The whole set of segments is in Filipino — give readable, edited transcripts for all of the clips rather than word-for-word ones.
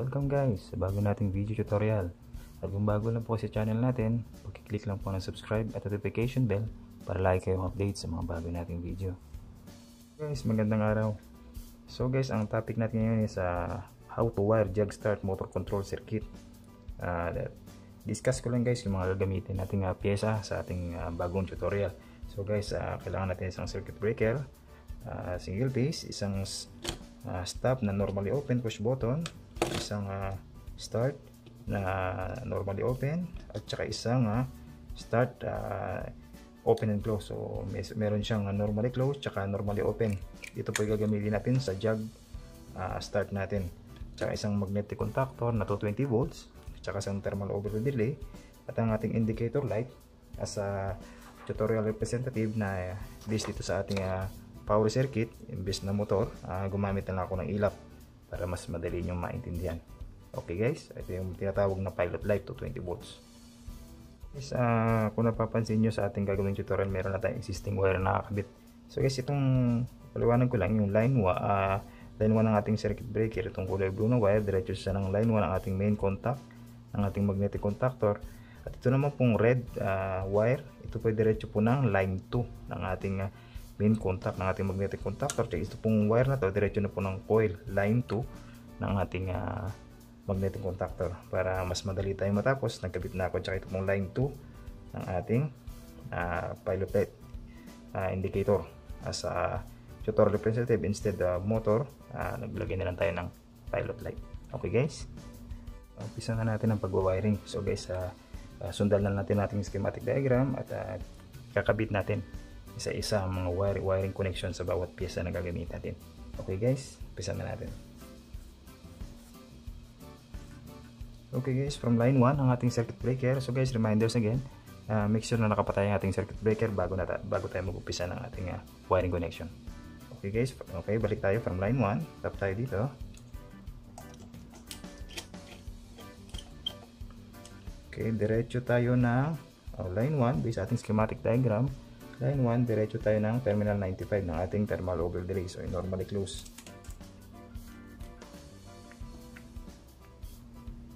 Welcome guys sa bago nating video tutorial. At kung bago lang po sa channel natin, pagkiklik lang po ng subscribe at notification bell para lagi kayong update sa mga bago nating video. Guys, magandang araw. So guys, ang topic natin ngayon is how to wire jog start motor control circuit. Discuss ko lang guys yung mga gagamitin nating pyesa sa ating bagong tutorial. So guys, kailangan natin isang circuit breaker, single phase, isang stop na normally open push button, isang start na normally open, at saka isang start open and close. So meron siyang normally close tsaka normally open. Ito po gagamitin natin sa jog start natin. Tsaka isang magnetic contactor na 220 volts, tsaka isang thermal overload relay, at ang ating indicator light as a tutorial representative na based dito sa ating power circuit imbes na motor. Gumamit na lang ako ng ilap para mas madali nyo maintindihan. Okay guys, ito yung tinatawag na pilot light to 20 volts. Guys, kung napapansin nyo sa ating gagawin tutorial, meron na tayong existing wire na nakakabit. So guys, itong paliwanan ko lang yung line 1 ng ating circuit breaker. Itong kulay blue na wire, diretso siya ng line 1 ng ating main contact, ng ating magnetic contactor. At ito naman pong red wire, ito po diretso po ng line 2 ng ating main contact ng ating magnetic contactor. Ito pong wire na to diretso na po ng coil line 2 ng ating magnetic contactor. Para mas madali tayong matapos, nagkabit na ako. Tsaka ito pong line 2 ng ating pilot light indicator as a tutorial representative instead of motor. Naglagay na lang tayo ng pilot light. Okay guys, umpisa na natin ang pagwawiring. So guys, sundan na natin ating schematic diagram at kakabit natin isa-isa ang mga wiring connection sa bawat piyesa na gagamit natin. Okay guys, umpisa na natin. Okay guys, from line 1 ang ating circuit breaker. So guys, reminders again, make sure na nakapatay ang ating circuit breaker bago tayo mag-upisa ng ating wiring connection. Okay guys, okay, balik tayo from line 1, tap tayo dito. Okay, diretso tayo na line 1 based sa ating schematic diagram. Line 1, diretso tayo ng terminal 95 ng ating thermal overload relay. So, normally close.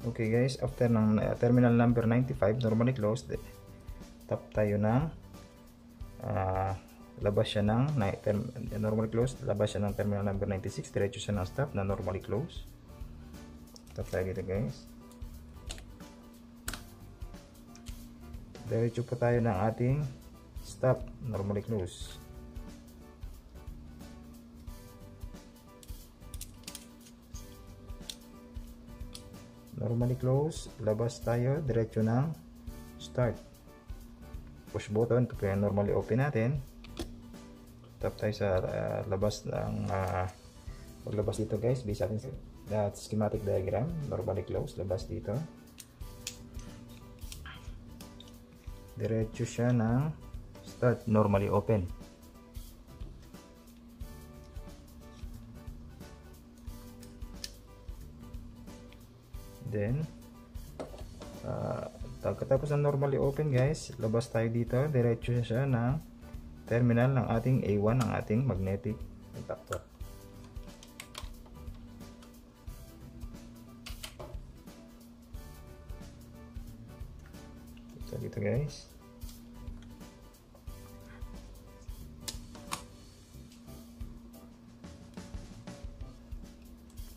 Okay guys, after ng terminal number 95, normally close, tap tayo ng labas siya ng normally close, labas siya ng terminal number 96, diretso siya ng stop na normally close. Tap tayo dito guys. Diretso pa tayo ng ating stop, normally close. Normally close, labas tayo, diretso ng start. Push button, ito kaya normally open natin. Tap tayo sa labas ng, labas dito guys, based on that schematic diagram, normally close, labas dito. Diretso siya ng start, normally open. Then pagkatapos ng normally open guys, labas tayo dito, diretso siya ng terminal ng ating A1 ng ating magnetic contactor. So dito guys,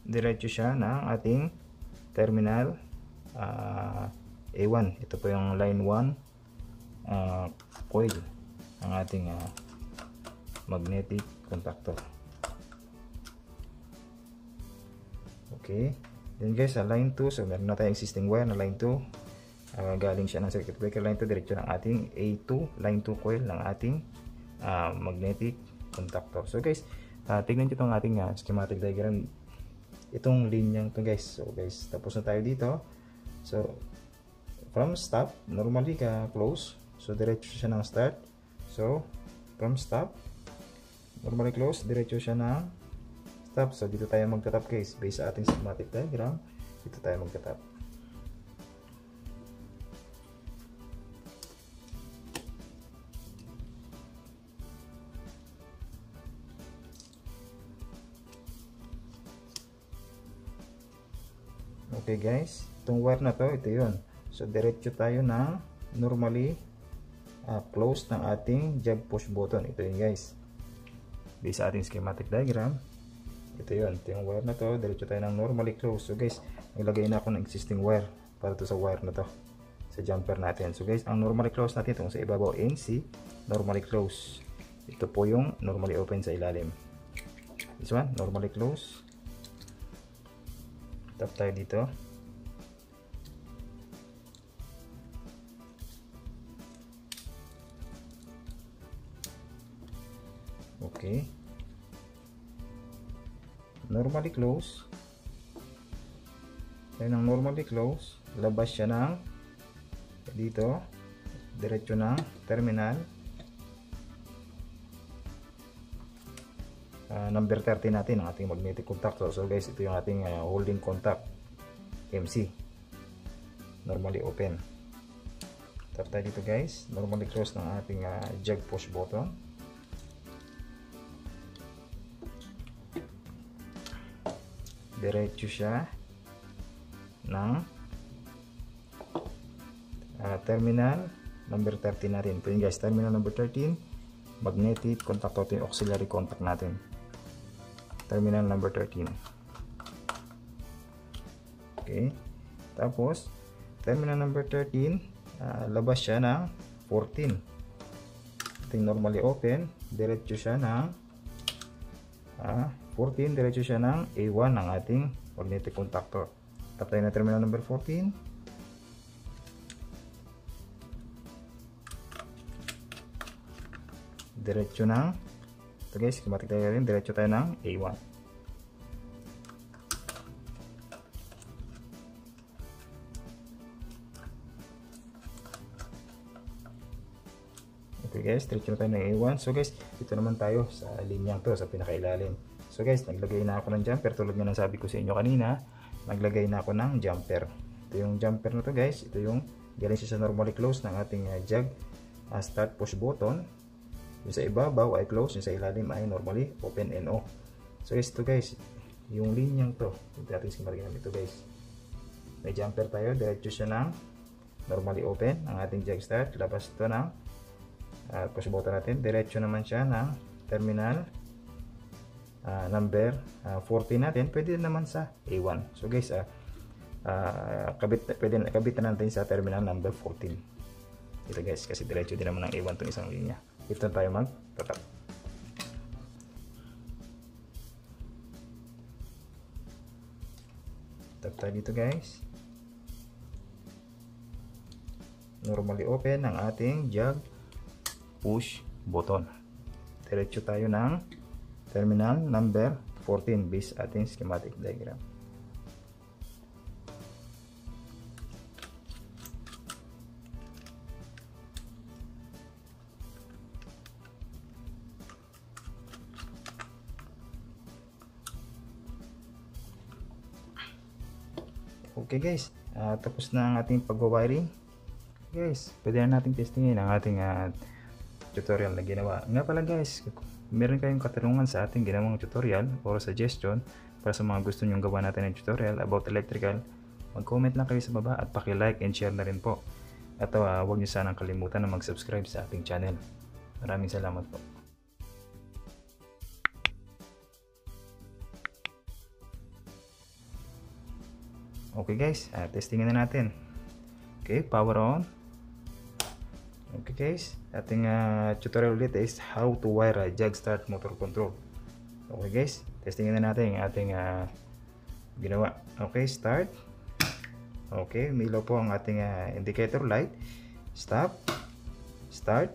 diretso siya ng ating terminal A1. Ito po yung line 1 coil ng ating magnetic contactor. Okay, then guys, line 2, so meron na tayong existing wire na line 2, galing siya ng circuit breaker line 2, diretso ng ating A2 line 2 coil ng ating magnetic contactor. So guys, tignan nyo itong ating schematic diagram, itong linyang to guys. So guys, tapos na tayo dito. So from stop, normally close, so diretso siya ng start. So from stop, normally close, diretso siya ng stop. So dito tayo magtatap guys, based sa ating schematic diagram, dito tayo magtatap. Okay guys, itong wire na to, ito yun. So diretso tayo na normally close ng ating jog push button. Ito yun guys. Based sa ating schematic diagram, ito yun. Ito yung wire na to, diretso tayo ng normally close. So guys, naglagay na ako ng existing wire para to sa wire na to, sa jumper natin. So guys, ang normally close natin itong sa ibabaw NC, normally close. Ito po yung normally open sa ilalim. This one, normally close. Tap tayo dito. Okay. Normally close. Ayan ang normally close. Labas siya ng dito. Diretso ng terminal. Number 30 natin ang ating magnetic contact. So guys, ito yung ating holding contact MC, normally open. Tap tayo dito guys, normally close ng ating jog push button. Diretso siya ng terminal number 13 natin. Ito yun guys, terminal number 13, magnetic contact. Ito yung auxiliary contact natin, terminal number 13. Okay, tapos terminal number 13, labas siya ng 14. Ito normally open, diretso siya ng 14, diretso siya ng A1 ng ating magnetic contactor. Tap tayo na terminal number 14. Diretso ng, so guys, schematic tayo rin, diretso tayo ng A1. Okay guys, diretso tayo ng A1. So guys, dito naman tayo sa linyang to, sa pinakailalim. So guys, naglagay na ako ng jumper. Tulad nga ng sabi ko sa inyo kanina, naglagay na ako ng jumper. Ito yung jumper na to guys. Ito yung galing siya sa normally close ng ating jog start push button. Yung sa ibabaw ay close, yung sa ilalim ay normally open and off. So guys, ito guys, yung linyang to, ito natin schematic namin ito guys. May jumper tayo, diretso siya ng normally open ang ating jog start. Labas ito ng push button natin. Diretso naman siya ng terminal number 14 natin. Pwede naman sa A1. So guys, pwede na natin sa terminal number 14. Ito guys, kasi diretso din naman ng A1 itong isang linya. Ito tayo mag-tatap. Tap tayo dito guys. Normally open ang ating jog push button. Diretso tayo ng terminal number 14 based ating schematic diagram. Okay guys, tapos na ang ating pag-wiring. Guys, pwede na natin testingin ang ating tutorial na ginawa. Nga pala guys, meron kayong katanungan sa ating ginawang tutorial or suggestion para sa mga gusto nyong gawa natin ng tutorial about electrical, mag-comment lang kayo sa baba at paki-like and share na rin po. At huwag nyo sanang kalimutan na mag-subscribe sa ating channel. Maraming salamat po. Okay guys, testingin na natin. Okay, power on. Okay guys, ating tutorial ulit is how to wire a jog start motor control. Okay guys, testingin na natin yung ating ginawa. Okay, start. Okay, milaw po ang ating indicator light. Stop. Start.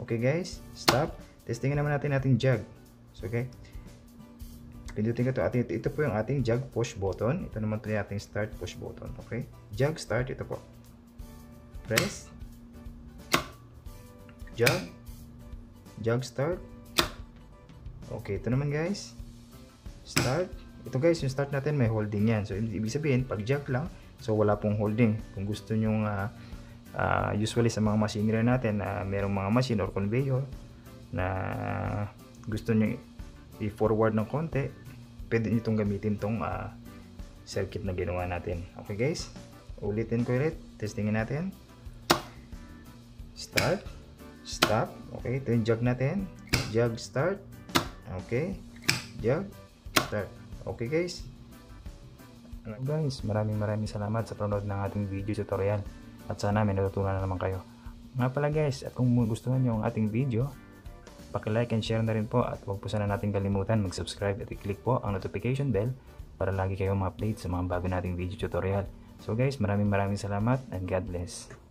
Okay guys, stop. Testingin naman natin ating jog. So, okay. Pindutin ko ito. At ito po yung ating jog push button. Ito naman po yung ating start push button. Okay? Jog start. Ito po. Press. Jog. Jog start. Okay. Ito naman guys. Start. Ito guys, yung start natin may holding yan. So, ibig sabihin, pag jog lang, so wala pong holding. Kung gusto nyong, usually sa mga machinery natin, merong mga machine or conveyor na gusto nyong i-forward ng konti, pwede nyo itong gamitin itong circuit na ginawa natin. Okay guys, ulitin ko ulit, testingin natin. Start, stop. Okay, ito yung jog natin. Jog start. Okay, jog start. Okay guys. Hello guys, maraming salamat sa panonood ng ating video tutorial at sana may natutunan na naman kayo. Nga pala guys, at kung gustuhan nyo ang ating video, paki-like and share na rin po at huwag po sana natin kalimutan mag-subscribe at i-click po ang notification bell para lagi kayong ma-update sa mga bago nating video tutorial. So guys, maraming salamat and God bless.